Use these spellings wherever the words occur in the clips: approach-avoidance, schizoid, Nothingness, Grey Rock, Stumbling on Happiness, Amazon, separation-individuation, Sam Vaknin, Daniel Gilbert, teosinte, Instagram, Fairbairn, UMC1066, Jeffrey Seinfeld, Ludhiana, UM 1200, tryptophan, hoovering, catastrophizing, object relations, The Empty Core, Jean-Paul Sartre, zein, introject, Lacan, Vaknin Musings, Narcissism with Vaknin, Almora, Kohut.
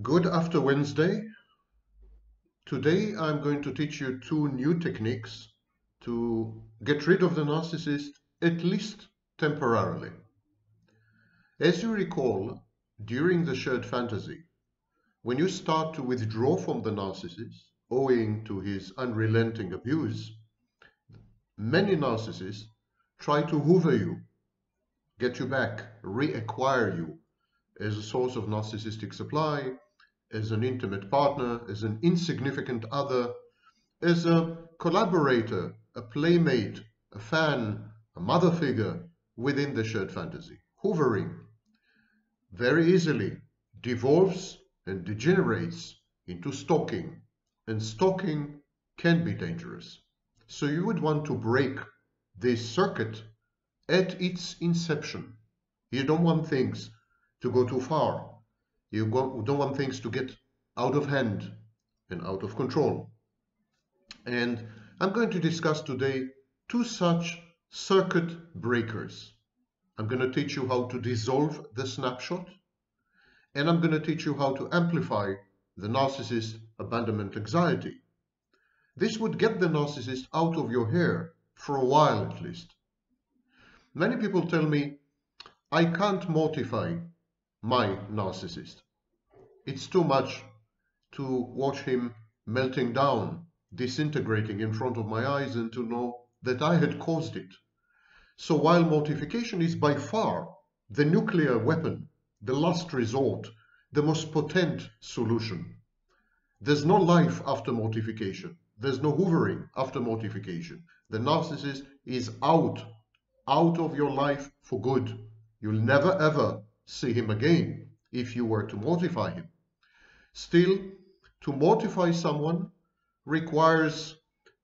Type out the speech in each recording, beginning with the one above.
Good after Wednesday. Today I'm going to teach you two new techniques to get rid of the narcissist, at least temporarily. As you recall, during the shared fantasy, when you start to withdraw from the narcissist, owing to his unrelenting abuse, many narcissists try to hoover you, get you back, reacquire you as a source of narcissistic supply, as an intimate partner, as an insignificant other, as a collaborator, a playmate, a fan, a mother figure within the shared fantasy. Hoovering very easily devolves and degenerates into stalking, and stalking can be dangerous. So you would want to break this circuit at its inception. You don't want things to go too far. You don't want things to get out of hand and out of control. And I'm going to discuss today two such circuit breakers. I'm going to teach you how to dissolve the snapshot, and I'm going to teach you how to amplify the narcissist abandonment anxiety. This would get the narcissist out of your hair for a while at least. Many people tell me, I can't mortify my narcissist. It's too much to watch him melting down, disintegrating in front of my eyes, and to know that I had caused it. So while mortification is by far the nuclear weapon, the last resort, the most potent solution, there's no life after mortification. There's no hoovering after mortification. The narcissist is out of your life for good. You'll never ever see him again if you were to mortify him. Still, to mortify someone requires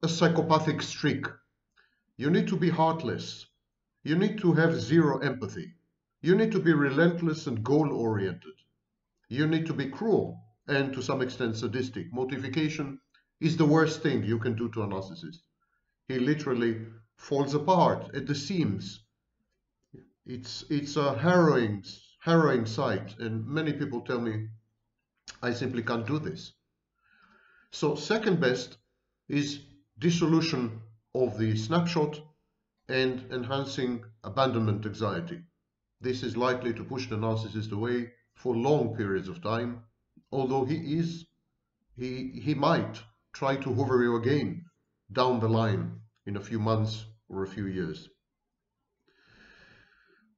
a psychopathic streak. You need to be heartless. You need to have zero empathy. You need to be relentless and goal-oriented. You need to be cruel and to some extent sadistic. Mortification is the worst thing you can do to a narcissist. He literally falls apart at the seams. It's a harrowing sight, and many people tell me, I simply can't do this. So second best is dissolution of the snapshot and enhancing abandonment anxiety. This is likely to push the narcissist away for long periods of time, although he might try to hover you again down the line in a few months or a few years.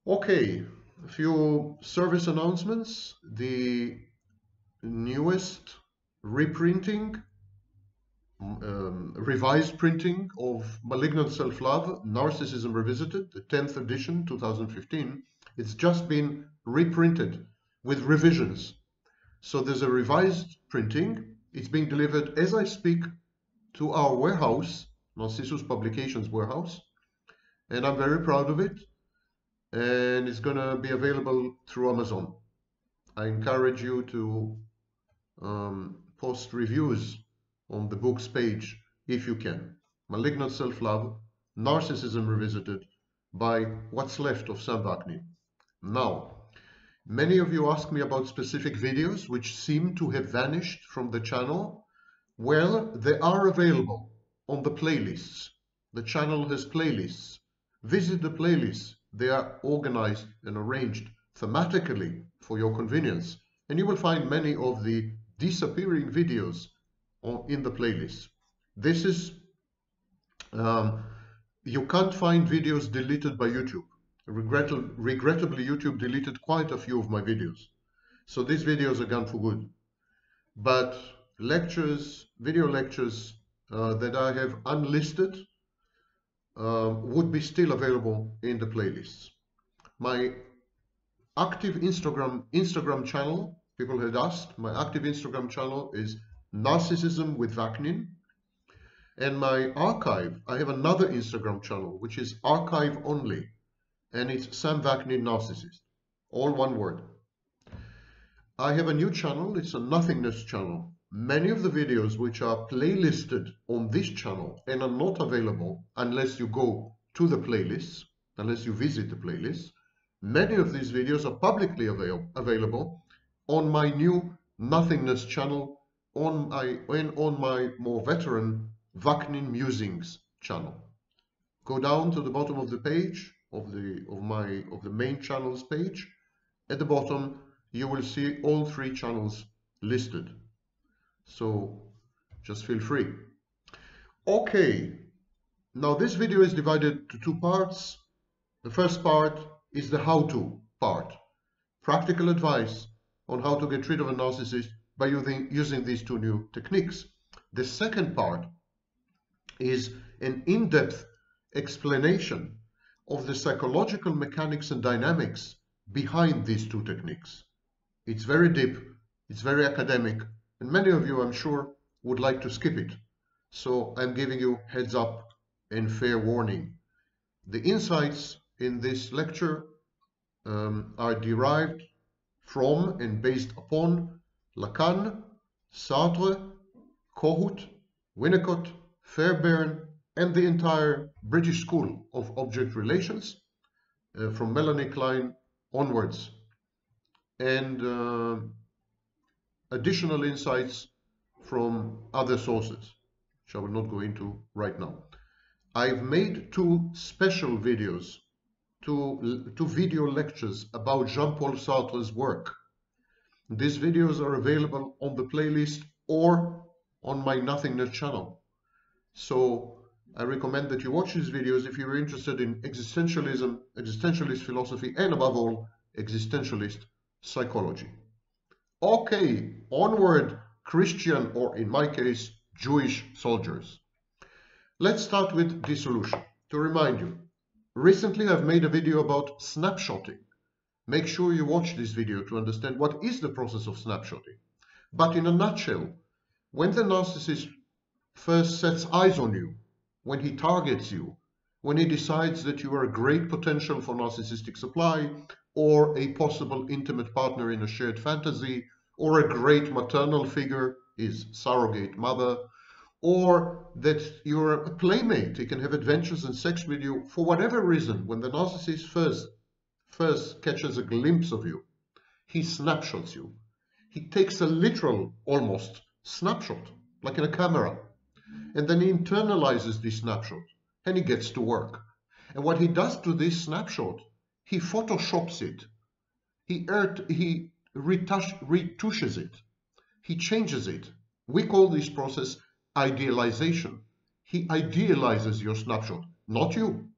Okay, a few service announcements. The newest reprinting, revised printing of Malignant Self-Love, Narcissism Revisited, the 10th edition, 2015. It's just been reprinted with revisions. So there's a revised printing. It's being delivered as I speak to our warehouse, Narcissus Publications warehouse, and I'm very proud of it. And it's going to be available through Amazon. I encourage you to post reviews on the book's page if you can. Malignant Self-Love, Narcissism Revisited by What's Left of Sam Vaknin. Now, many of you ask me about specific videos which seem to have vanished from the channel. Well, they are available on the playlists. The channel has playlists. Visit the playlists. They are organized and arranged thematically for your convenience, and you will find many of the disappearing videos in the playlist. This is, you can't find videos deleted by YouTube. Regrettably, YouTube deleted quite a few of my videos. So these videos are gone for good. But lectures, video lectures that I have unlisted, would be still available in the playlists. My active Instagram channel, people had asked, my active Instagram channel is Narcissism with Vaknin. And my archive, I have another Instagram channel, which is archive only. And it's Sam Vaknin Narcissist, all one word. I have a new channel, it's a Nothingness channel. Many of the videos which are playlisted on this channel and are not available unless you go to the playlists, unless you visit the playlists, many of these videos are publicly available on my new Nothingness channel on my more veteran Vaknin Musings channel. Go down to the bottom of the page of the main channels page. At the bottom, you will see all three channels listed. So just feel free. Okay. Now this video is divided to two parts. The first part is the how-to part. Practical advice on how to get rid of a narcissist by using these two new techniques. The second part is an in-depth explanation of the psychological mechanics and dynamics behind these two techniques. It's very deep, it's very academic, and many of you, I'm sure, would like to skip it. So I'm giving you heads up and fair warning. The insights in this lecture are derived from and based upon Lacan, Sartre, Kohut, Winnicott, Fairbairn, and the entire British School of Object Relations from Melanie Klein onwards, and additional insights from other sources, which I will not go into right now. I've made two special videos, two video lectures about Jean-Paul Sartre's work. These videos are available on the playlist or on my Nothingness channel. So I recommend that you watch these videos if you're interested in existentialism, existentialist philosophy, and above all, existentialist psychology. Okay, onward, Christian, or in my case, Jewish soldiers. Let's start with dissolution. To remind you, recently I've made a video about snapshotting. Make sure you watch this video to understand what is the process of snapshotting. But in a nutshell, when the narcissist first sets eyes on you, when he targets you, when he decides that you are a great potential for narcissistic supply, or a possible intimate partner in a shared fantasy, or a great maternal figure, his surrogate mother, or that you're a playmate, he can have adventures and sex with you, for whatever reason, when the narcissist first catches a glimpse of you, he snapshots you. He takes a literal, almost, snapshot, like in a camera, and then he internalizes this snapshot, and he gets to work. And what he does to this snapshot, he photoshops it, he retushes it, he changes it. We call this process idealization. He idealizes your snapshot, not you.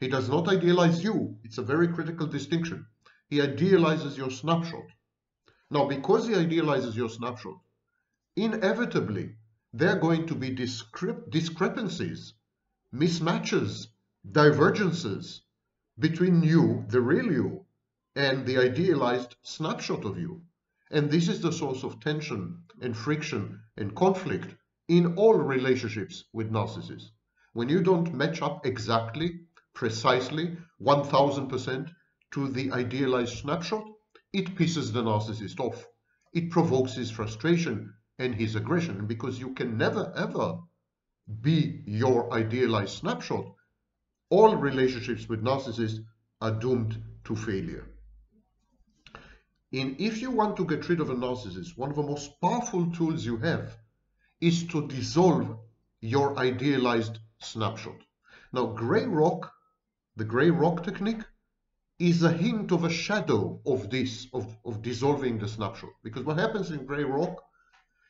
He does not idealize you. It's a very critical distinction. He idealizes your snapshot. Now, because he idealizes your snapshot, inevitably, there are going to be discrepancies, mismatches, divergences between you, the real you, and the idealized snapshot of you. And this is the source of tension and friction and conflict in all relationships with narcissists. When you don't match up exactly, precisely, 1000% to the idealized snapshot, it pisses the narcissist off. It provokes his frustration and his aggression, because you can never ever be your idealized snapshot. All relationships with narcissists are doomed to failure. And if you want to get rid of a narcissist, one of the most powerful tools you have is to dissolve your idealized snapshot. Now, Grey Rock, the Grey Rock technique, is a hint of a shadow of this, of dissolving the snapshot. Because what happens in Grey Rock,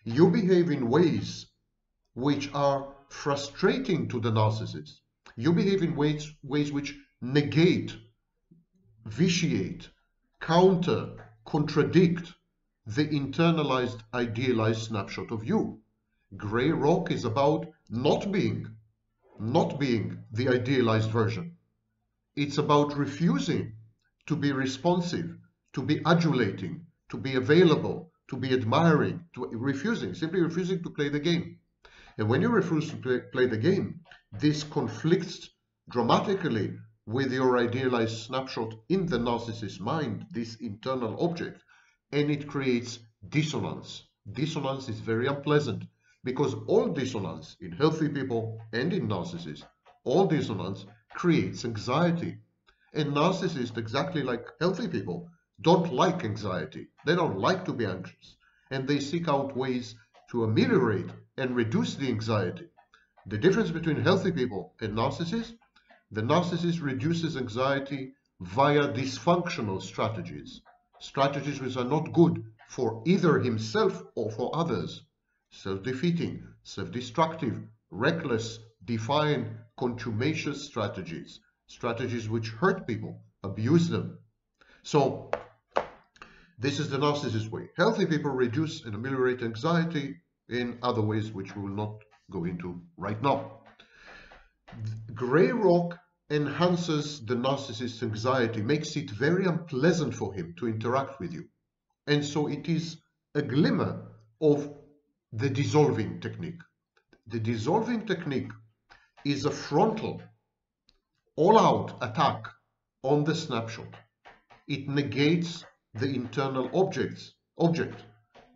you behave in ways which are frustrating to the narcissist. You behave in ways which negate, vitiate, counter, contradict the internalized, idealized snapshot of you. Grey Rock is about not being the idealized version. It's about refusing to be responsive, to be adulating, to be available, to be admiring, simply refusing to play the game. And when you refuse to play the game, this conflicts dramatically with your idealized snapshot in the narcissist's mind, this internal object, and it creates dissonance. Dissonance is very unpleasant, because all dissonance in healthy people and in narcissists, all dissonance creates anxiety. And narcissists, exactly like healthy people, don't like anxiety. They don't like to be anxious. and they seek out ways to ameliorate and reduce the anxiety. The difference between healthy people and narcissists: the narcissist reduces anxiety via dysfunctional strategies, strategies which are not good for either himself or for others, self-defeating, self-destructive, reckless, defiant, contumacious strategies, strategies which hurt people, abuse them. So, this is the narcissist way. Healthy people reduce and ameliorate anxiety in other ways which we will not go into right now. Grey Rock enhances the narcissist's anxiety, makes it very unpleasant for him to interact with you. And so it is a glimmer of the dissolving technique. The dissolving technique is a frontal, all-out attack on the snapshot. It negates the internal object.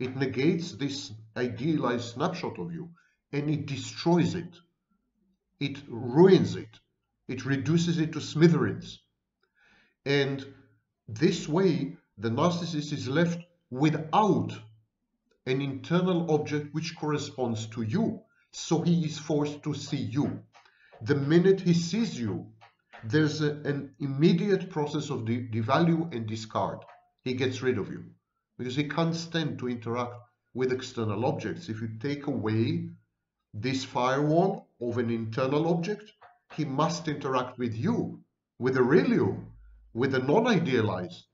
It negates this idealized snapshot of you, and it destroys it. It ruins it. It reduces it to smithereens. And this way, the narcissist is left without an internal object which corresponds to you. So he is forced to see you. The minute he sees you, there's an immediate process of devalue and discard. He gets rid of you because he can't stand to interact with external objects. If you take away this firewall of an internal object, he must interact with you, with a real you, with a non-idealized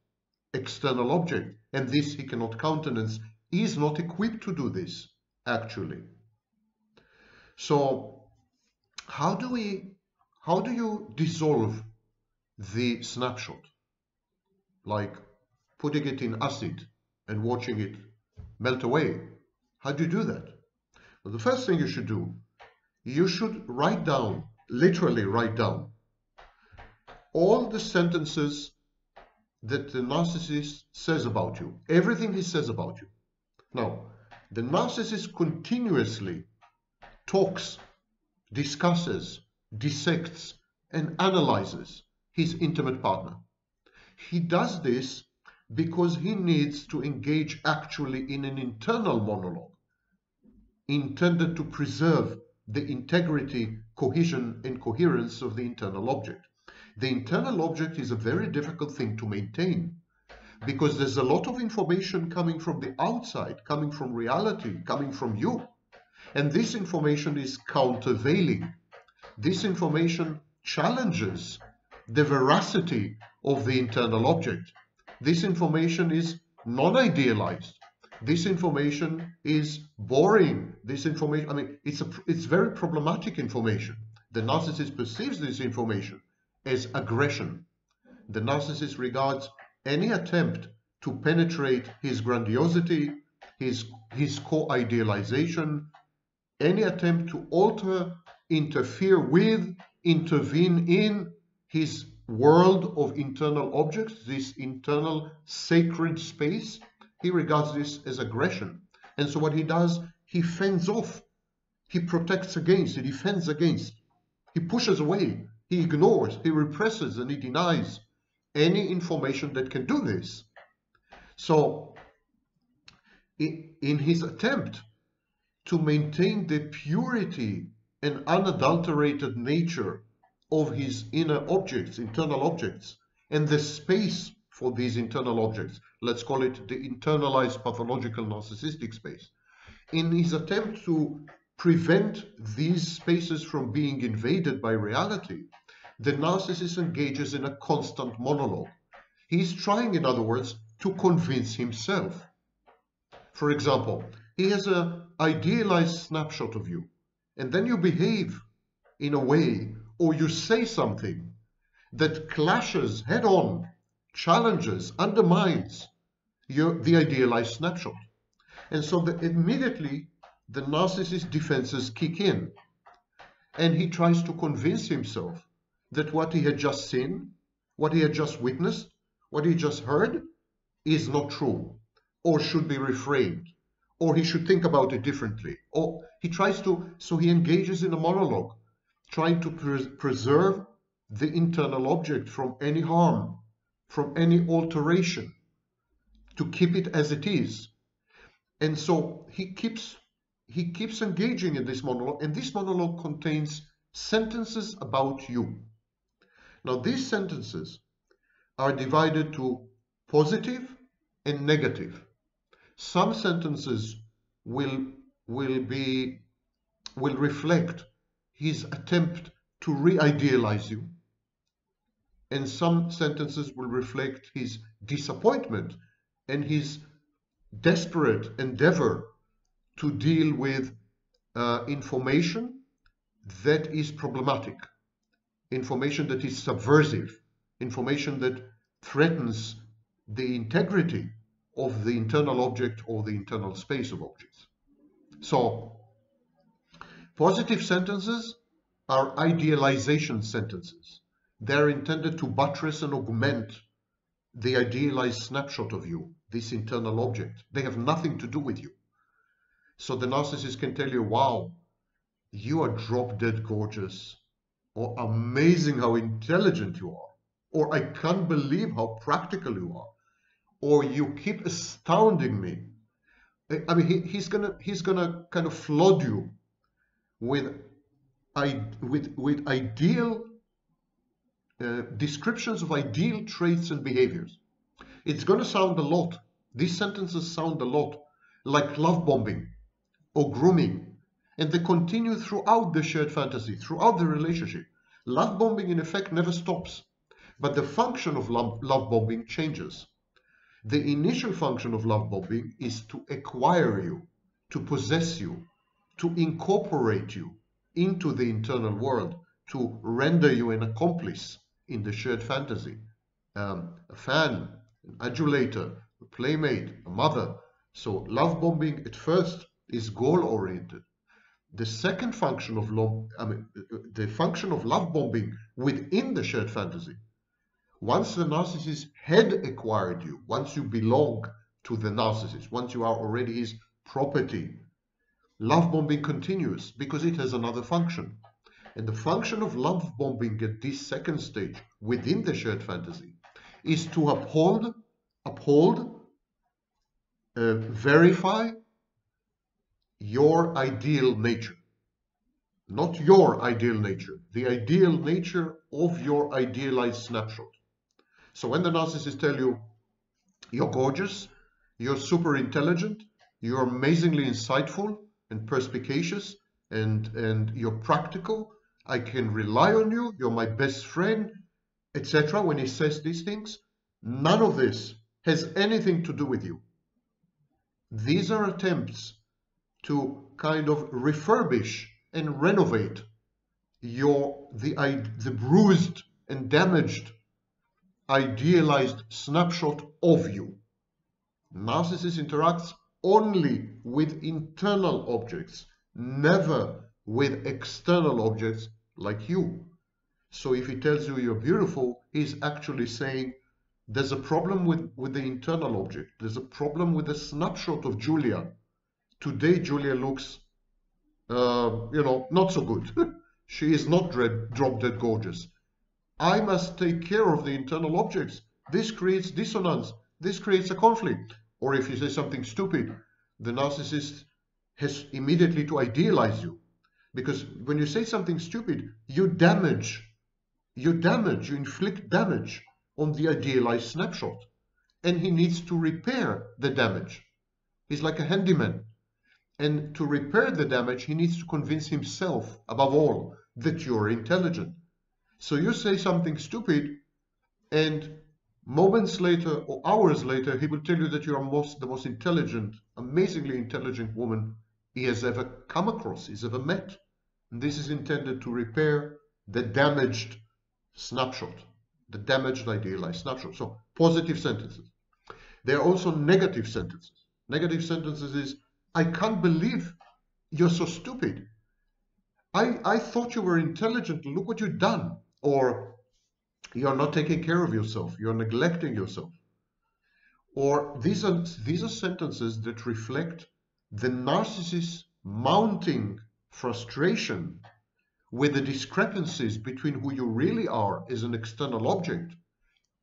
external object. And this he cannot countenance. He is not equipped to do this, actually. So, how do you dissolve the snapshot? Like putting it in acid and watching it melt away. How do you do that? Well, the first thing you should do, you should write down, literally write down, all the sentences that the narcissist says about you, everything he says about you. Now, the narcissist continuously talks, discusses, dissects, and analyzes his intimate partner. He does this because he needs to engage actually in an internal monologue intended to preserve the integrity, cohesion, and coherence of the internal object. The internal object is a very difficult thing to maintain because there's a lot of information coming from the outside, coming from reality, coming from you. And this information is countervailing. This information challenges the veracity of the internal object. This information is non-idealized. This information is boring. This information, I mean, it's very problematic information. The narcissist perceives this information as aggression. The narcissist regards any attempt to penetrate his grandiosity, his co-idealization, any attempt to alter, interfere with, intervene in his world of internal objects, this internal sacred space, he regards this as aggression. And so what he does, he fends off, he protects against, he defends against, he pushes away, he ignores, he represses, and he denies any information that can do this. So, in his attempt to maintain the purity and unadulterated nature of his inner objects, internal objects, and the space for these internal objects, let's call it the internalized pathological narcissistic space, in his attempt to prevent these spaces from being invaded by reality, the narcissist engages in a constant monologue. He's trying, in other words, to convince himself. For example, he has an idealized snapshot of you, and then you behave in a way, or you say something that clashes head-on, challenges, undermines the idealized snapshot. And so immediately the narcissist's defenses kick in, and he tries to convince himself that what he had just seen, what he had just witnessed, what he just heard is not true, or should be reframed, or he should think about it differently. Or he tries to, so he engages in a monologue, trying to preserve the internal object from any harm, from any alteration, to keep it as it is. And so he keeps engaging in this monologue, and this monologue contains sentences about you. Now, these sentences are divided to positive and negative. Some sentences will reflect his attempt to re-idealize you, and some sentences will reflect his disappointment and his desperate endeavor to deal with information that is problematic, information that is subversive, information that threatens the integrity of the internal object or the internal space of objects. So, positive sentences are idealization sentences. They're intended to buttress and augment the idealized snapshot of you, this internal object. They have nothing to do with you. So the narcissist can tell you, wow, you are drop-dead gorgeous, or amazing how intelligent you are, or I can't believe how practical you are, or you keep astounding me. I mean, he's gonna kind of flood you with ideal descriptions of ideal traits and behaviors. It's going to sound a lot. These sentences sound a lot like love bombing or grooming, and they continue throughout the shared fantasy, throughout the relationship. Love bombing, in effect, never stops, but the function of love bombing changes. The initial function of love bombing is to acquire you, to possess you, to incorporate you into the internal world, to render you an accomplice in the shared fantasy, a fan, an adulator, a playmate, a mother. So love bombing at first is goal-oriented. The second function of the function of love bombing within the shared fantasy, once the narcissist had acquired you, once you belong to the narcissist, once you are already his property, love bombing continues because it has another function. And the function of love bombing at this second stage within the shared fantasy is to uphold, verify your ideal nature. Not your ideal nature, the ideal nature of your idealized snapshot. So when the narcissists tell you, you're gorgeous, you're super intelligent, you're amazingly insightful and perspicacious, and you're practical, I can rely on you, you're my best friend, etc. When he says these things, none of this has anything to do with you. These are attempts to kind of refurbish and renovate the bruised and damaged idealized snapshot of you. Narcissist interacts only with internal objects, never with external objects like you. So if he tells you you're beautiful, he's actually saying there's a problem with the internal object. There's a problem with the snapshot of Julia. Today, Julia looks, not so good. She is not drop-dead gorgeous. I must take care of the internal objects. This creates dissonance. This creates a conflict. Or if you say something stupid, the narcissist has immediately to idealize you. Because when you say something stupid, you inflict damage on the idealized snapshot. And he needs to repair the damage. He's like a handyman. And to repair the damage, he needs to convince himself, above all, that you're intelligent. So you say something stupid, and moments later or hours later, he will tell you that you are the most intelligent, amazingly intelligent woman he has ever come across, he's ever met. And this is intended to repair the damaged snapshot, the damaged idealized snapshot. So positive sentences. There are also negative sentences. Negative sentences is, I can't believe you're so stupid. I thought you were intelligent. Look what you've done. Or you're not taking care of yourself. You're neglecting yourself. Or these are sentences that reflect the narcissist mounting frustration with the discrepancies between who you really are as an external object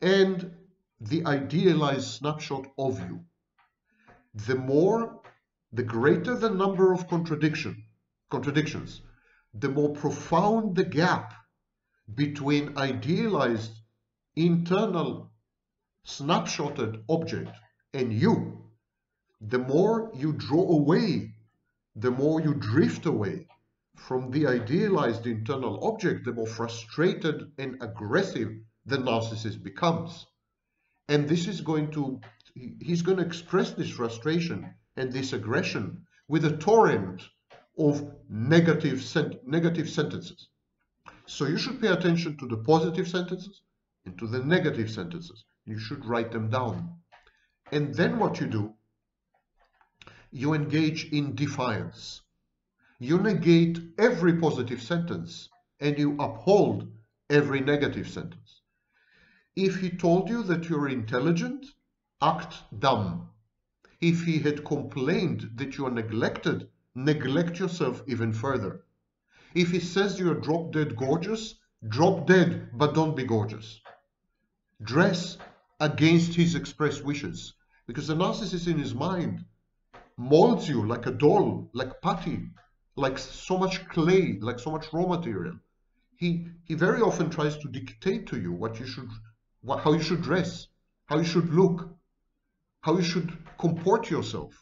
and the idealized snapshot of you. The more the greater the number of contradictions, the more profound the gap between idealized, internal, snapshotted object and you, the more you draw away, the more you drift away from the idealized internal object, the more frustrated and aggressive the narcissist becomes. And this is going to, he's going to express this frustration and this aggression with a torrent of negative sentences. So you should pay attention to the positive sentences and to the negative sentences. You should write them down. And then what you do, you engage in defiance. You negate every positive sentence and you uphold every negative sentence. If he told you that you're intelligent, act dumb. If he had complained that you are neglected, neglect yourself even further. If he says you're drop dead gorgeous, drop dead, but don't be gorgeous. Dress against his expressed wishes, because the narcissist in his mind molds you like a doll, like putty, like so much clay, like so much raw material. He very often tries to dictate to you what you should, how you should dress, how you should look, how you should comport yourself,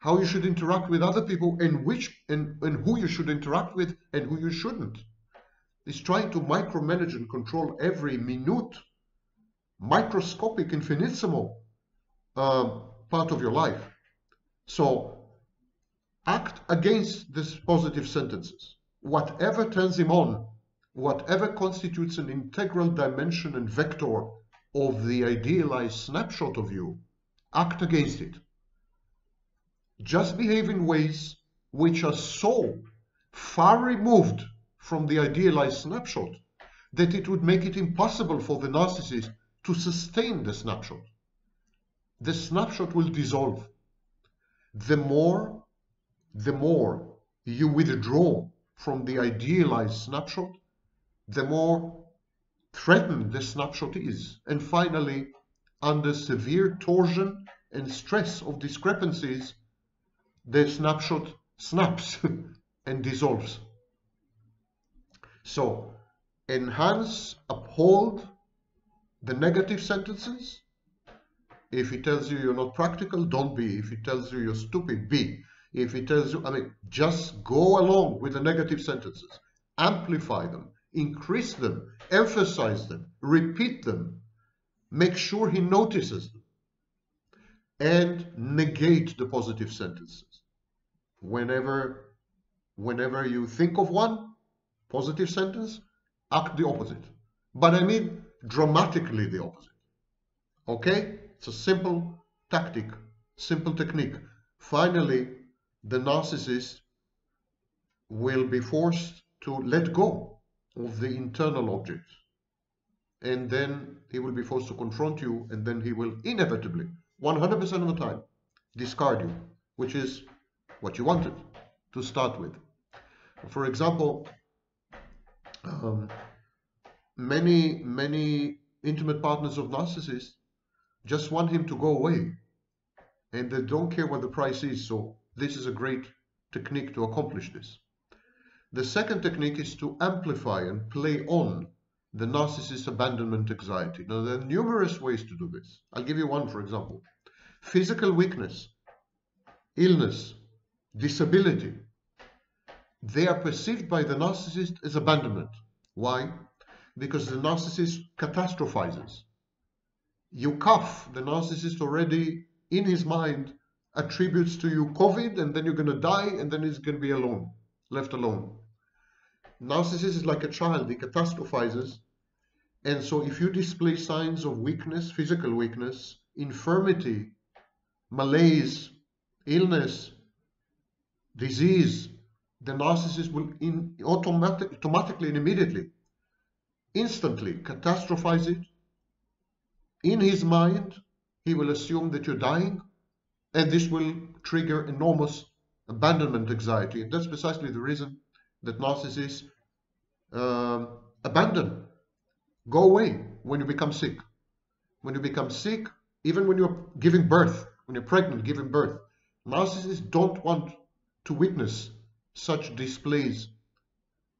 how you should interact with other people, and who you should interact with and who you shouldn't. He's trying to micromanage and control every minute, microscopic, infinitesimal part of your life. So act against these positive sentences. Whatever turns him on, whatever constitutes an integral dimension and vector of the idealized snapshot of you, act against it. Just behave in ways which are so far removed from the idealized snapshot that it would make it impossible for the narcissist to sustain the snapshot. The snapshot will dissolve. The more you withdraw from the idealized snapshot, the more threatened the snapshot is. And finally, under severe torsion and stress of discrepancies, the snapshot snaps and dissolves. So, enhance, uphold the negative sentences. If he tells you you're not practical, don't be. If he tells you you're stupid, be. If he tells you, just go along with the negative sentences. Amplify them, increase them, emphasize them, repeat them. Make sure he notices them. And negate the positive sentences. Whenever you think of one positive sentence, act the opposite. But I mean dramatically the opposite. Okay? It's a simple tactic, simple technique. Finally, the narcissist will be forced to let go of the internal object. And then he will be forced to confront you, and then he will inevitably, 100% of the time, discard you, which is what you wanted to start with. For example, many intimate partners of narcissists just want him to go away, and they don't care what the price is. So this is a great technique to accomplish this. The second technique is to amplify and play on the narcissist's abandonment anxiety. Now, there are numerous ways to do this. I'll give you one, for example. Physical weakness, illness, disability, they are perceived by the narcissist as abandonment. Why? Because the narcissist catastrophizes. You cough, the narcissist already in his mind attributes to you COVID, and then you're going to die, and then he's going to be alone, left alone. Narcissist is like a child, he catastrophizes. And so if you display signs of weakness, physical weakness, infirmity, malaise, illness, disease, the narcissist will automatically and immediately, instantly catastrophize it. In his mind, he will assume that you're dying, and this will trigger enormous abandonment anxiety. And that's precisely the reason that narcissists abandon, go away when you become sick. When you become sick, even when you're giving birth, when you're pregnant, giving birth, Narcissists don't want to witness such displays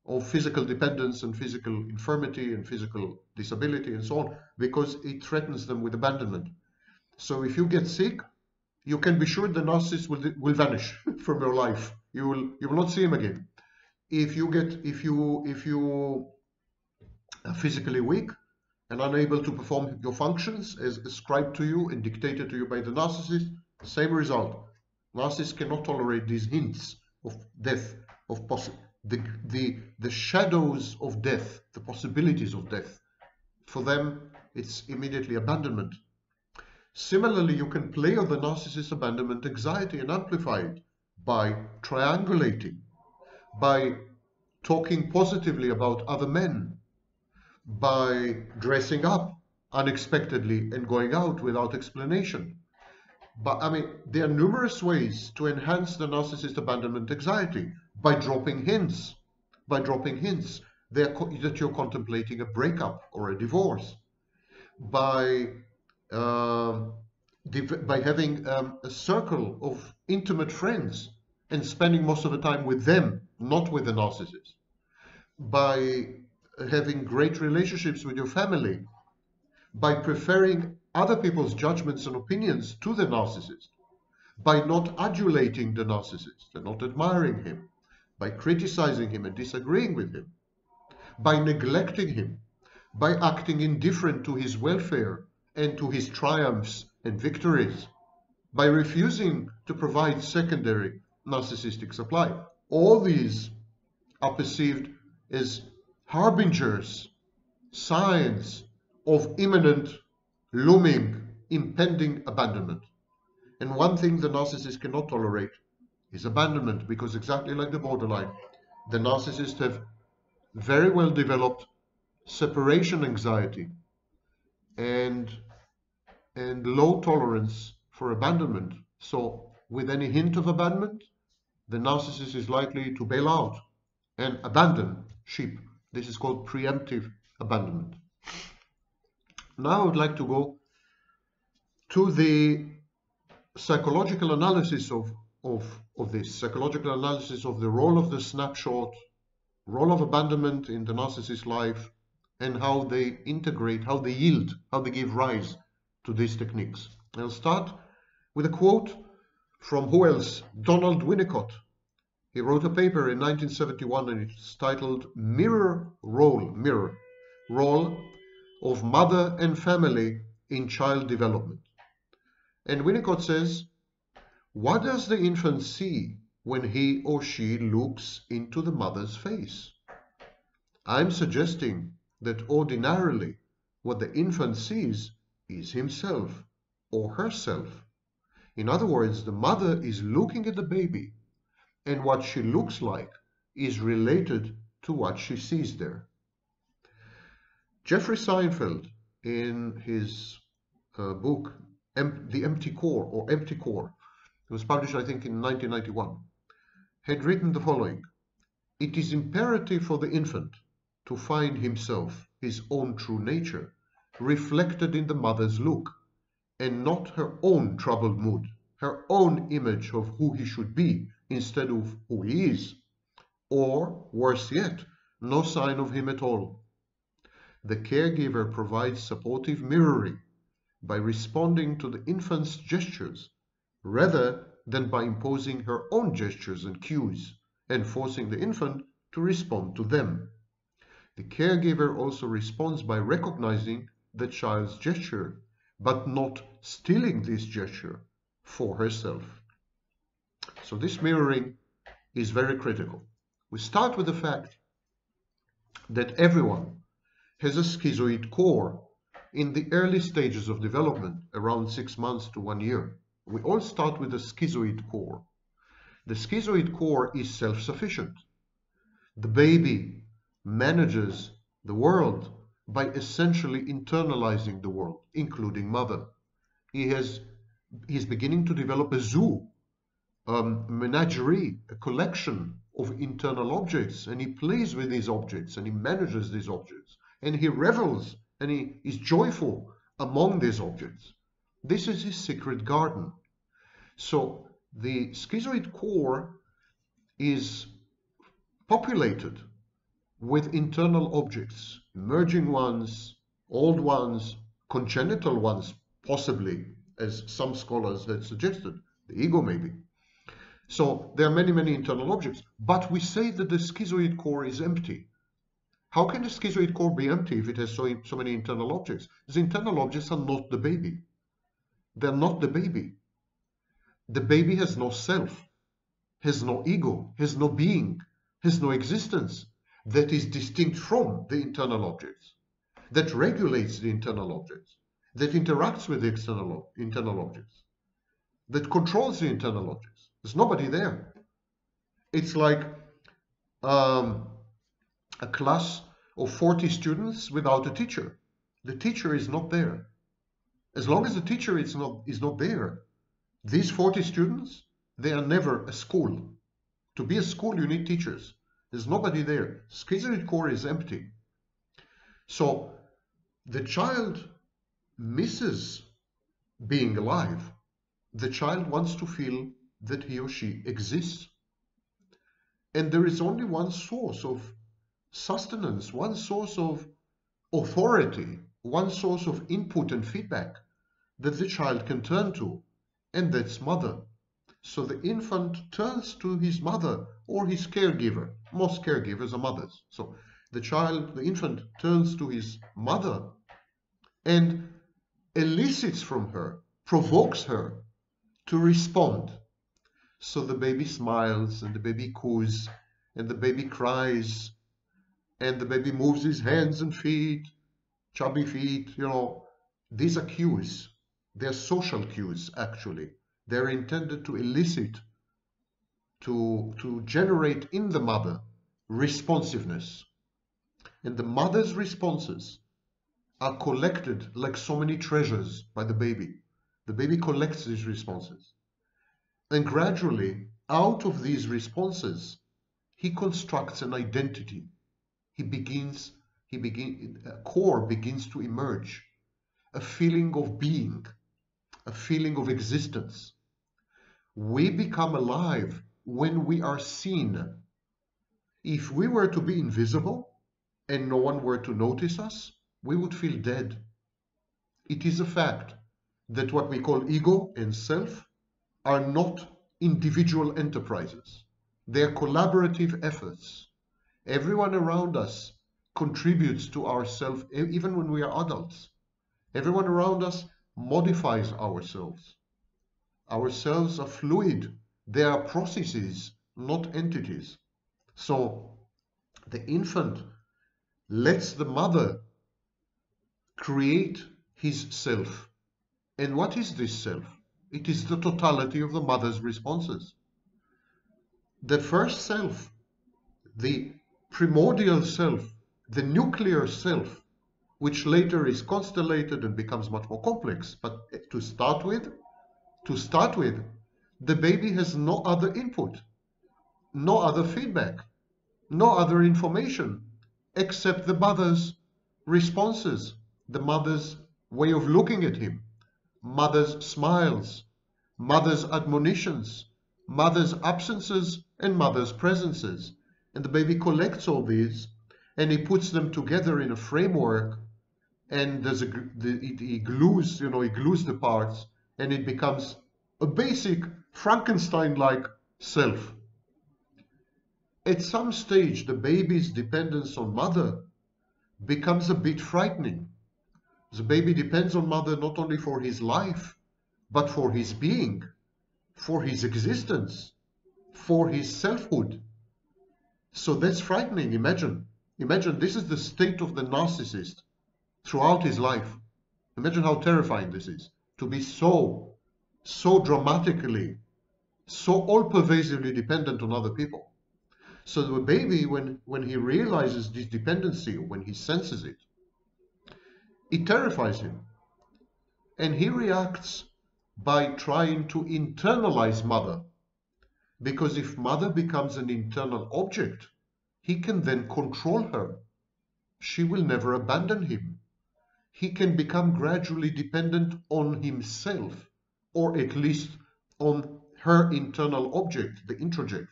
of physical dependence and physical infirmity and physical disability and so on, because it threatens them with abandonment. So if you get sick, you can be sure the narcissist will vanish from your life. You will not see him again. If you are physically weak and unable to perform your functions as ascribed to you and dictated to you by the narcissist, same result. Narcissists cannot tolerate these hints of death, of the shadows of death, the possibilities of death. For them, it's immediately abandonment. Similarly, you can play on the narcissist's abandonment anxiety and amplify it by triangulating, by talking positively about other men, by dressing up unexpectedly and going out without explanation. But I mean, there are numerous ways to enhance the narcissist abandonment anxiety by dropping hints, that you're contemplating a breakup or a divorce, by having a circle of intimate friends and spending most of the time with them, not with the narcissist, by having great relationships with your family, by preferring other people's judgments and opinions to the narcissist, by not adulating the narcissist and not admiring him, by criticizing him and disagreeing with him, by neglecting him, by acting indifferent to his welfare and to his triumphs and victories, by refusing to provide secondary narcissistic supply. All these are perceived as harbingers, signs of imminent, looming, impending abandonment. And one thing the narcissist cannot tolerate is abandonment, because exactly like the borderline, the narcissists have very well developed separation anxiety and low tolerance for abandonment. So with any hint of abandonment, the narcissist is likely to bail out and abandon sheep. This is called preemptive abandonment. Now I would like to go to the psychological analysis of the role of the snapshot, role of abandonment in the narcissist's life, and how they integrate, how they yield, how they give rise to these techniques. I'll start with a quote from, who else, Donald Winnicott. He wrote a paper in 1971, and it's titled Mirror Role of Mother and Family in Child Development. And Winnicott says, what does the infant see when he or she looks into the mother's face? I'm suggesting that ordinarily what the infant sees is himself or herself. In other words, the mother is looking at the baby, and what she looks like is related to what she sees there. Jeffrey Seinfeld, in his book, The Empty Core, it was published, I think, in 1991, had written the following: it is imperative for the infant to find himself, his own true nature, reflected in the mother's look, and not her own troubled mood, her own image of who he should be instead of who he is, or, worse yet, no sign of him at all. The caregiver provides supportive mirroring by responding to the infant's gestures rather than by imposing her own gestures and cues and forcing the infant to respond to them. The caregiver also responds by recognizing the child's gesture, but not stealing this gesture for herself. So this mirroring is very critical. We start with the fact that everyone has a schizoid core in the early stages of development, around 6 months to 1 year. We all start with a schizoid core. The schizoid core is self-sufficient. The baby manages the world by essentially internalizing the world, including mother. He's beginning to develop a zoo, menagerie, a collection of internal objects, and he plays with these objects and he manages these objects, and he revels and he is joyful among these objects. This is his secret garden. So the schizoid core is populated with internal objects, emerging ones, old ones, congenital ones, possibly, as some scholars had suggested, the ego maybe. So there are many, many internal objects, but we say that the schizoid core is empty. How can the schizoid core be empty if it has so many internal objects? The internal objects are not the baby. They're not the baby. The baby has no self, has no ego, has no being, has no existence that is distinct from the internal objects, that regulates the internal objects, that interacts with the external internal objects, that controls the internal objects. There's nobody there. It's like a class of 40 students without a teacher. The teacher is not there. As long as the teacher is not there, these 40 students, they are never a school. To be a school, you need teachers. There's nobody there. Schizoid core is empty. So the child misses being alive. The child wants to feel that he or she exists. And there is only one source of sustenance, one source of authority, one source of input and feedback that the child can turn to, and that's mother. So the infant turns to his mother or his caregiver. Most caregivers are mothers. So the infant turns to his mother and elicits from her, provokes her to respond. So the baby smiles, and the baby coos, and the baby cries, and the baby moves his hands and feet, chubby feet, you know. These are cues. They're social cues, actually. They're intended to elicit, to generate in the mother responsiveness. And the mother's responses are collected like so many treasures by the baby. The baby collects these responses. And gradually, out of these responses, he constructs an identity. A core begins to emerge, a feeling of being, a feeling of existence. We become alive when we are seen. If we were to be invisible and no one were to notice us, we would feel dead. It is a fact that what we call ego and self are not individual enterprises. They are collaborative efforts. Everyone around us contributes to ourselves, even when we are adults. Everyone around us modifies ourselves. Ourselves are fluid. They are processes, not entities. So the infant lets the mother create his self. And what is this self? It is the totality of the mother's responses. The first self, the primordial self, the nuclear self, which later is constellated and becomes much more complex. But to start with, the baby has no other input, no other feedback, no other information except the mother's responses, the mother's way of looking at him, mother's smiles, mother's admonitions, mother's absences, and mother's presences. And the baby collects all these, and he puts them together in a framework, and he glues the parts, and it becomes a basic Frankenstein-like self. At some stage, the baby's dependence on mother becomes a bit frightening. The baby depends on mother not only for his life, but for his being, for his existence, for his selfhood. So that's frightening. Imagine this is the state of the narcissist throughout his life. Imagine how terrifying this is, to be so dramatically, so all-pervasively dependent on other people. So the baby, when he realizes this dependency, when he senses it, it terrifies him. And he reacts by trying to internalize mother. Because if mother becomes an internal object, he can then control her. She will never abandon him. He can become gradually dependent on himself, or at least on her internal object, the introject.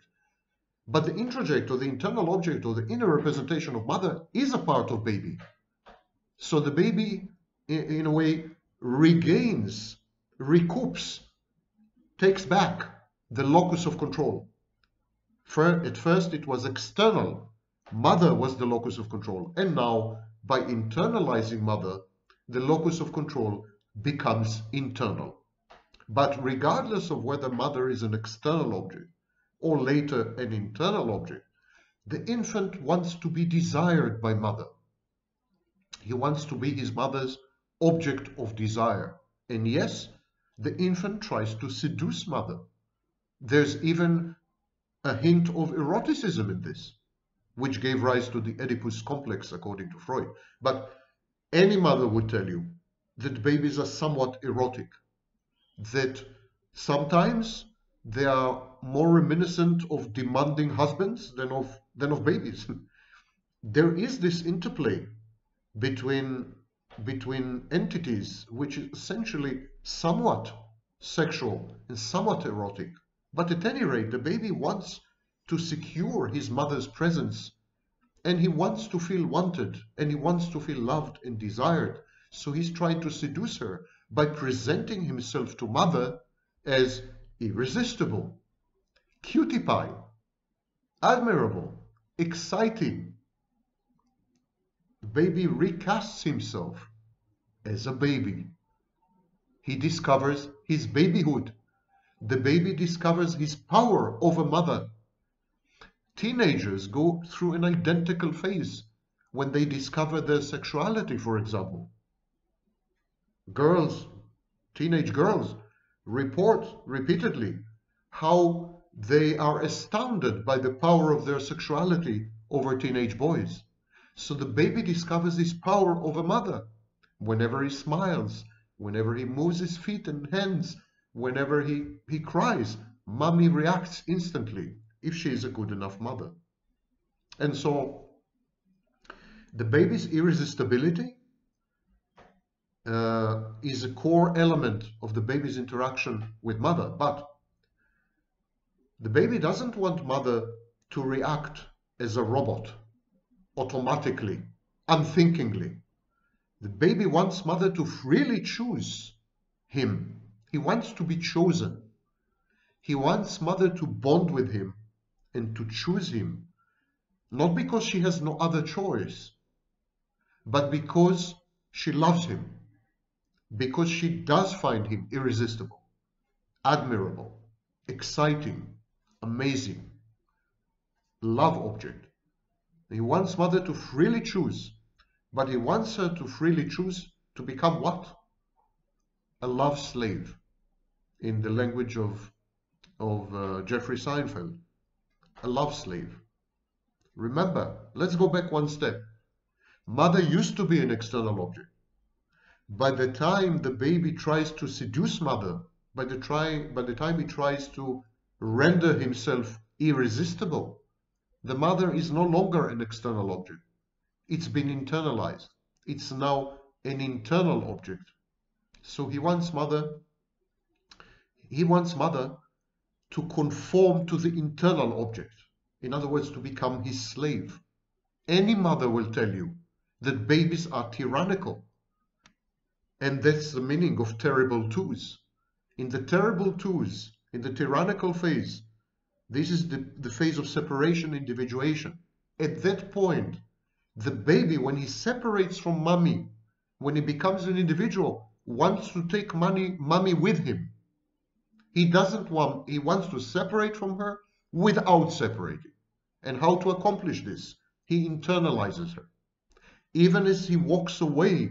But the introject or the internal object or the inner representation of mother is a part of baby. So the baby, in a way, regains, recoups, takes back the locus of control. For at first it was external. Mother was the locus of control. And now, by internalizing mother, the locus of control becomes internal. But regardless of whether mother is an external object or later an internal object, the infant wants to be desired by mother. He wants to be his mother's object of desire. And yes, the infant tries to seduce mother. There's even a hint of eroticism in this, which gave rise to the Oedipus complex, according to Freud. But any mother would tell you that babies are somewhat erotic, that sometimes they are more reminiscent of demanding husbands than of babies. There is this interplay between entities, which is essentially somewhat sexual and somewhat erotic. But at any rate, the baby wants to secure his mother's presence, and he wants to feel wanted, and he wants to feel loved and desired. So he's trying to seduce her by presenting himself to mother as irresistible, cutie pie, admirable, exciting. The baby recasts himself as a baby. He discovers his babyhood. The baby discovers his power over mother. Teenagers go through an identical phase when they discover their sexuality, for example. Girls, teenage girls, report repeatedly how they are astounded by the power of their sexuality over teenage boys. So the baby discovers his power over mother whenever he smiles, whenever he moves his feet and hands, whenever he cries. Mommy reacts instantly if she is a good enough mother. And so the baby's irresistibility is a core element of the baby's interaction with mother. But the baby doesn't want mother to react as a robot, automatically, unthinkingly. The baby wants mother to freely choose him. He wants to be chosen. He wants mother to bond with him and to choose him, not because she has no other choice, but because she loves him, because she does find him irresistible, admirable, exciting, amazing, love object. He wants mother to freely choose, but he wants her to freely choose to become what? A love slave, in the language of Jeffrey Seinfeld, a love slave. Remember, let's go back one step. Mother used to be an external object. By the time the baby tries to seduce mother, by the time he tries to render himself irresistible, the mother is no longer an external object. It's been internalized. It's now an internal object. So he wants mother to conform to the internal object. In other words, to become his slave. Any mother will tell you that babies are tyrannical. And that's the meaning of terrible twos. In the terrible twos, in the tyrannical phase, this is the phase of separation, individuation. At that point, the baby, when he separates from mommy, when he becomes an individual, wants to take mommy with him. He wants to separate from her without separating. And how to accomplish this? He internalizes her. Even as he walks away,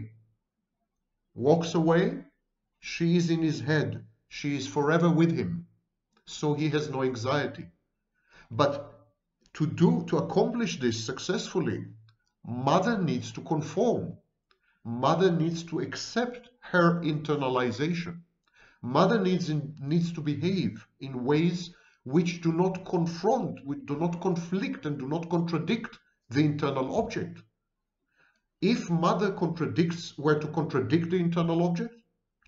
she is in his head. She is forever with him. So he has no anxiety. But to accomplish this successfully, mother needs to conform. Mother needs to accept her internalization. Mother needs to behave in ways which do not confront, which do not conflict and do not contradict the internal object. If mother were to contradict the internal object,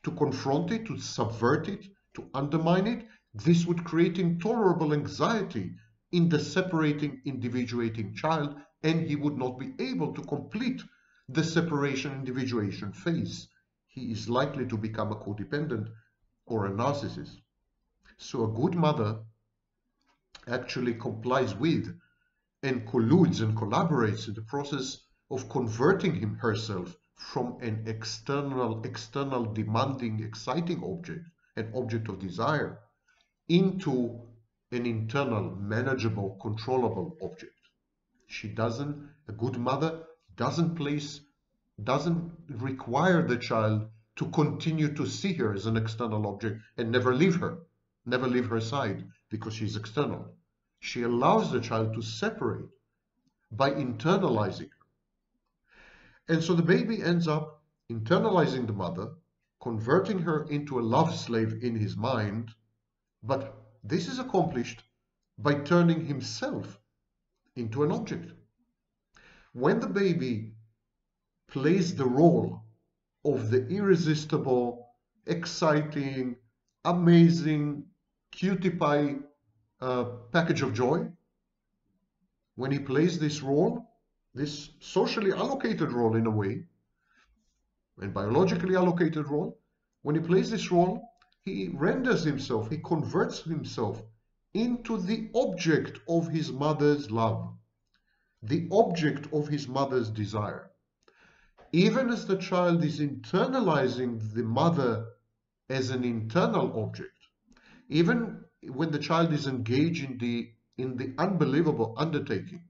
to confront it, to subvert it, to undermine it, This would create intolerable anxiety in the separating, individuating child, and he would not be able to complete the separation, individuation phase. He is likely to become a codependent or a narcissist. So a good mother actually complies with and colludes and collaborates in the process of converting him herself from an external demanding, exciting object, an object of desire, into an internal, manageable, controllable object. A good mother doesn't require the child to continue to see her as an external object and never leave her side because she's external. She allows the child to separate by internalizing her. And so the baby ends up internalizing the mother, converting her into a love slave in his mind, but this is accomplished by turning himself into an object. When the baby plays the role of the irresistible, exciting, amazing, cutie pie package of joy, when he plays this role, this socially allocated role in a way, and biologically allocated role, when he plays this role, he renders himself, he converts himself into the object of his mother's love, the object of his mother's desire. Even as the child is internalizing the mother as an internal object, even when the child is engaged in the unbelievable undertaking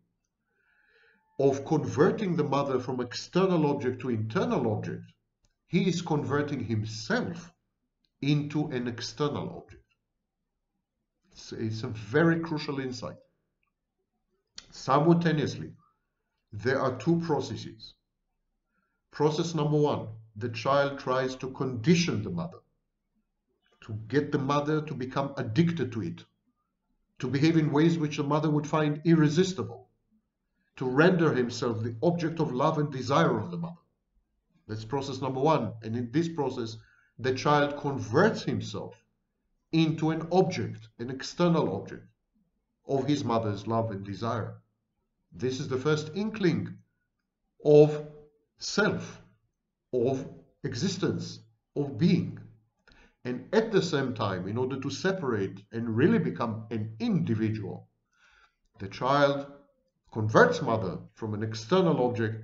of converting the mother from external object to internal object, he is converting himself into an external object. It's a very crucial insight. Simultaneously, there are two processes. Process number one, the child tries to condition the mother, to get the mother to become addicted to it, to behave in ways which the mother would find irresistible, to render himself the object of love and desire of the mother. That's process number one. And in this process, the child converts himself into an object, an external object of his mother's love and desire. This is the first inkling of self, of existence, of being. And at the same time, in order to separate and really become an individual, the child converts mother from an external object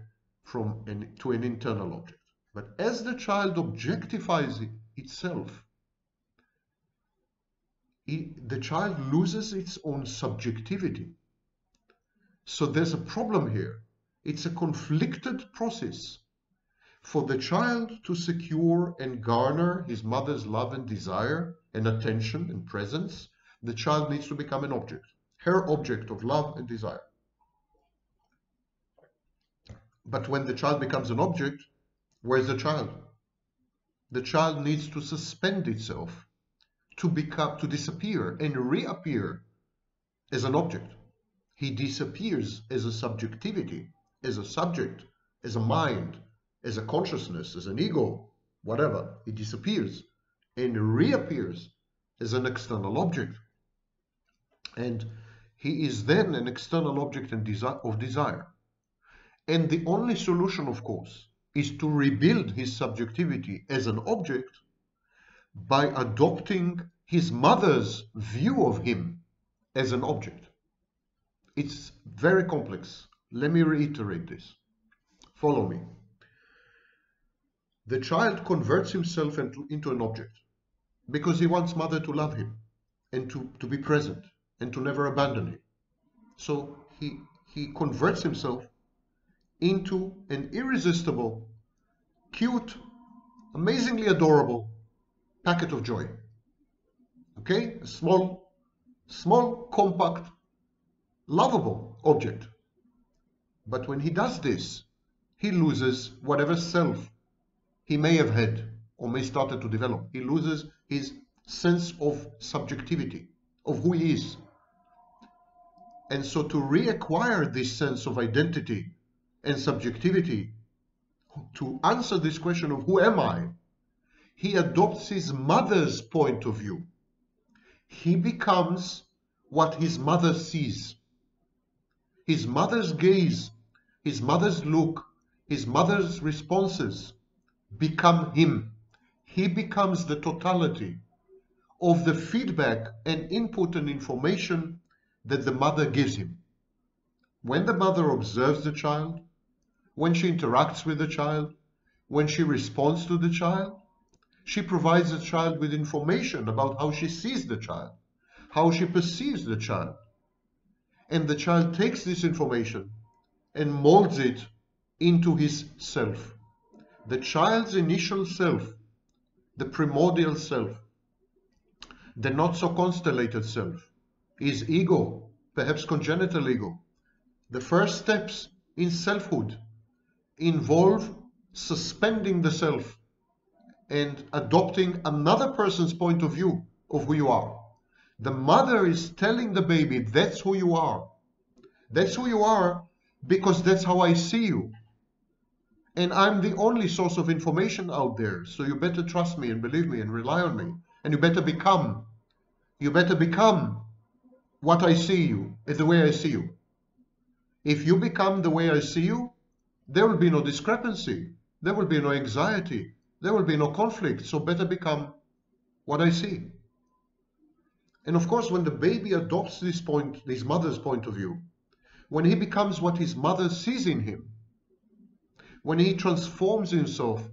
to an internal object. But as the child objectifies itself, the child loses its own subjectivity. So there's a problem here. It's a conflicted process. For the child to secure and garner his mother's love and desire and attention and presence, the child needs to become an object, her object of love and desire. But when the child becomes an object, where's the child? The child needs to suspend itself, to disappear and reappear as an object. He disappears as a subjectivity, as a subject, as a mind, as a consciousness, as an ego, whatever. He disappears and reappears as an external object. And he is then an external object of desire. And the only solution, of course, is to rebuild his subjectivity as an object by adopting his mother's view of him as an object. It's very complex. Let me reiterate this. Follow me. The child converts himself into an object because he wants mother to love him and to be present and to never abandon him. So he converts himself into an irresistible, cute, amazingly adorable packet of joy. Okay? A small, compact, lovable object. But when he does this, he loses whatever self he may have had or may started to develop. He loses his sense of subjectivity, of who he is. And so to reacquire this sense of identity and subjectivity, to answer this question of who am I, he adopts his mother's point of view. he becomes what his mother sees. His mother's gaze, his mother's look, his mother's responses become him. He becomes the totality of the feedback and input and information that the mother gives him. When the mother observes the child, when she interacts with the child, when she responds to the child, she provides the child with information about how she sees the child, how she perceives the child. And the child takes this information and molds it into his self. The child's initial self, the primordial self, the not-so-constellated self, his ego, perhaps congenital ego. The first steps in selfhood involve suspending the self and adopting another person's point of view of who you are. The mother is telling the baby, that's who you are. That's who you are because that's how I see you. And I'm the only source of information out there, so you better trust me and believe me and rely on me. And you better become what I see you, the way I see you. If you become the way I see you, there will be no discrepancy. There will be no anxiety. There will be no conflict. So better become what I see. And of course, when the baby adopts this point, his mother's point of view, when he becomes what his mother sees in him, when he transforms himself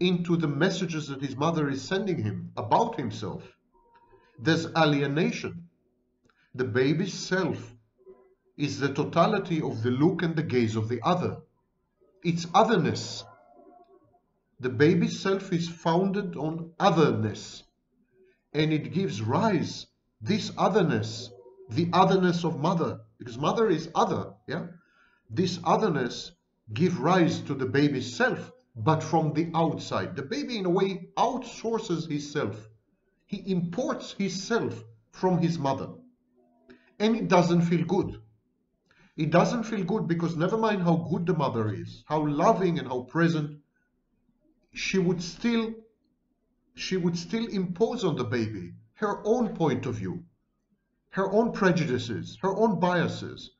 into the messages that his mother is sending him about himself, there's alienation. The baby's self is the totality of the look and the gaze of the other. It's otherness. The baby's self is founded on otherness, and it gives rise, this otherness, the otherness of mother, because mother is other, yeah? This otherness gives rise to the baby's self, but from the outside. The baby, in a way, outsources his self. He imports his self from his mother, and it doesn't feel good. It doesn't feel good because never mind how good the mother is, how loving and how present, she would still impose on the baby her own point of view, her own prejudices, her own biases,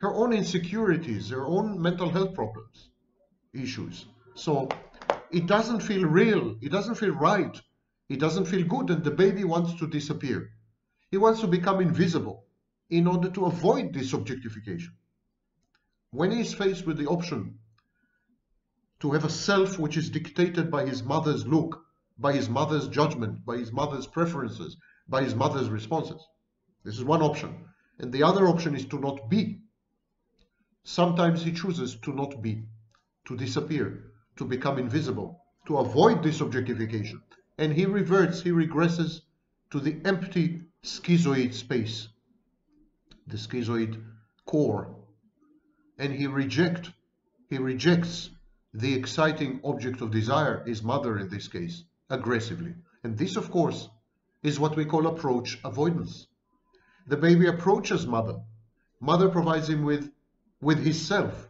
her own insecurities, her own mental health problems, issues. So it doesn't feel real, it doesn't feel right, it doesn't feel good, and the baby wants to disappear. He wants to become invisible in order to avoid this objectification. When he is faced with the option to have a self which is dictated by his mother's look, by his mother's judgment, by his mother's preferences, by his mother's responses. This is one option. And the other option is to not be. Sometimes he chooses to not be, to disappear, to become invisible, to avoid this objectification. And he reverts, he regresses to the empty schizoid space, the schizoid core, and he rejects the exciting object of desire, his mother in this case, aggressively. And this, of course, is what we call approach avoidance. The baby approaches mother. Mother provides him with his self.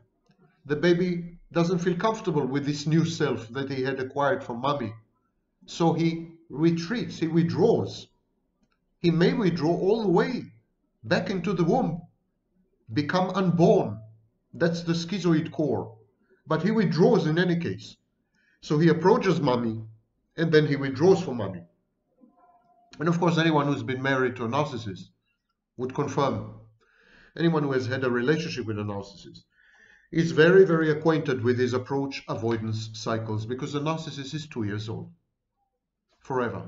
The baby doesn't feel comfortable with this new self that he had acquired from mommy. So he retreats, he withdraws. He may withdraw all the way back into the womb, become unborn. That's the schizoid core. But he withdraws in any case. So he approaches mommy, and then he withdraws from mommy. And of course, anyone who's been married to a narcissist would confirm. Anyone who has had a relationship with a narcissist is very, very acquainted with his approach avoidance cycles, because a narcissist is 2 years old, forever.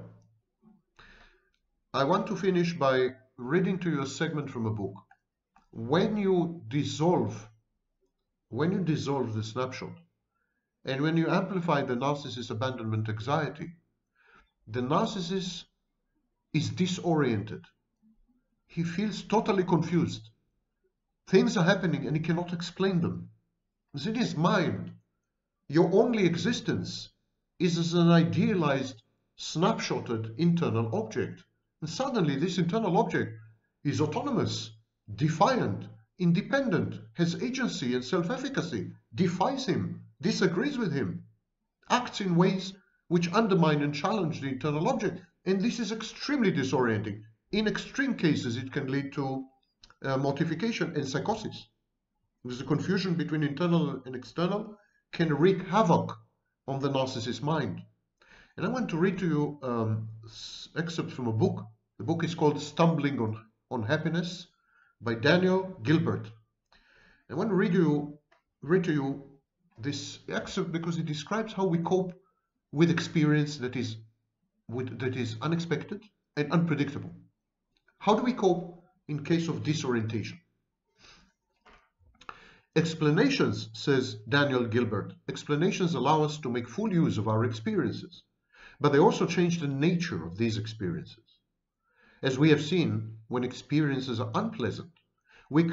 I want to finish by reading to you a segment from a book. When you dissolve the snapshot, and when you amplify the narcissist's abandonment anxiety, the narcissist is disoriented. He feels totally confused. Things are happening and he cannot explain them. It's in his mind. Your only existence is as an idealized, snapshotted internal object. And suddenly this internal object is autonomous, defiant, independent, has agency and self-efficacy, defies him, disagrees with him, acts in ways which undermine and challenge the internal object. And this is extremely disorienting. In extreme cases, it can lead to mortification and psychosis. Because the confusion between internal and external can wreak havoc on the narcissist's mind. And I want to read to you excerpts from a book. The book is called Stumbling on Happiness by Daniel Gilbert. I want to read to you this excerpt because it describes how we cope with experience that is unexpected and unpredictable. How do we cope in case of disorientation? Explanations, says Daniel Gilbert, explanations allow us to make full use of our experiences, but they also change the nature of these experiences. As we have seen, when experiences are unpleasant, we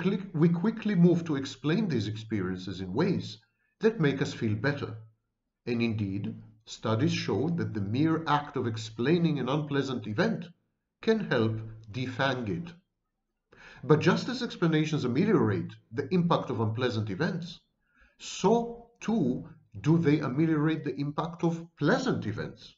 quickly move to explain these experiences in ways that make us feel better. And indeed, studies show that the mere act of explaining an unpleasant event can help defang it. But just as explanations ameliorate the impact of unpleasant events, so too do they ameliorate the impact of pleasant events.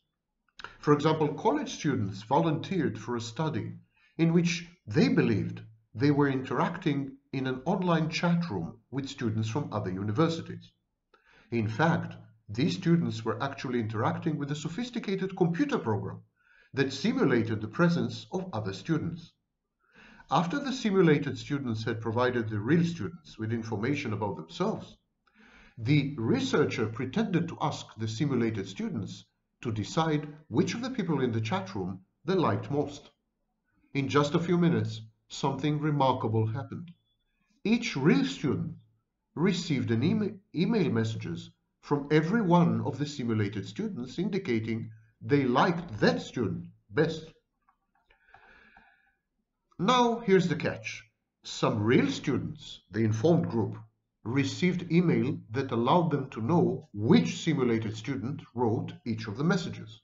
For example, college students volunteered for a study in which they believed they were interacting in an online chat room with students from other universities. In fact, these students were actually interacting with a sophisticated computer program that simulated the presence of other students. After the simulated students had provided the real students with information about themselves, the researcher pretended to ask the simulated students to decide which of the people in the chat room they liked most. In just a few minutes, something remarkable happened. Each real student received an email messages from every one of the simulated students indicating they liked that student best. Now, here's the catch. Some real students, the informed group, received email that allowed them to know which simulated student wrote each of the messages.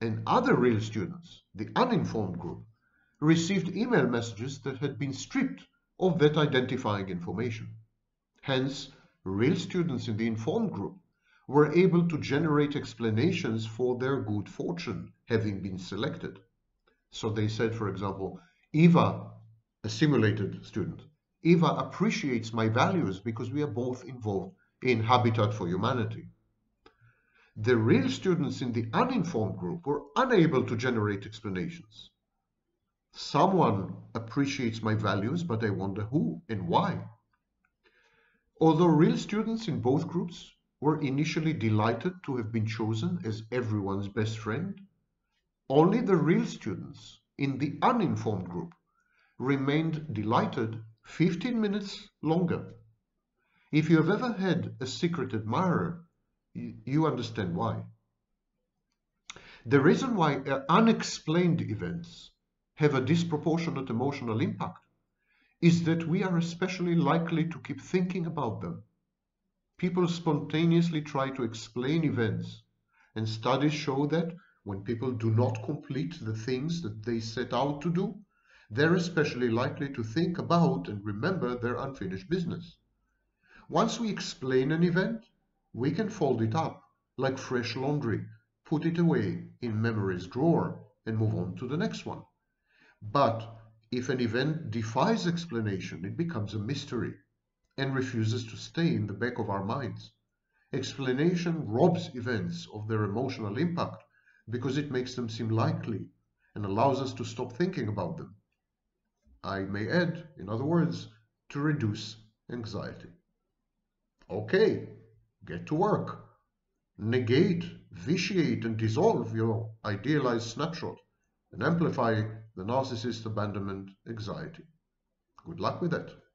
And other real students, the uninformed group, received email messages that had been stripped of that identifying information. Hence, real students in the informed group were able to generate explanations for their good fortune having been selected. So they said, for example, Eva, a simulated student, Eva appreciates my values because we are both involved in Habitat for Humanity. The real students in the uninformed group were unable to generate explanations. Someone appreciates my values, but I wonder who and why. Although real students in both groups were initially delighted to have been chosen as everyone's best friend, only the real students in the uninformed group remained delighted 15 minutes longer. If you have ever had a secret admirer, you understand why. The reason why unexplained events have a disproportionate emotional impact is that we are especially likely to keep thinking about them. People spontaneously try to explain events, and studies show that when people do not complete the things that they set out to do, they're especially likely to think about and remember their unfinished business. Once we explain an event, we can fold it up like fresh laundry, put it away in memory's drawer, and move on to the next one. But if an event defies explanation, it becomes a mystery and refuses to stay in the back of our minds. Explanation robs events of their emotional impact because it makes them seem likely and allows us to stop thinking about them. I may add, in other words, to reduce anxiety. Okay, get to work. Negate, vitiate, and dissolve your idealized snapshot and amplify the narcissist's abandonment anxiety. Good luck with that.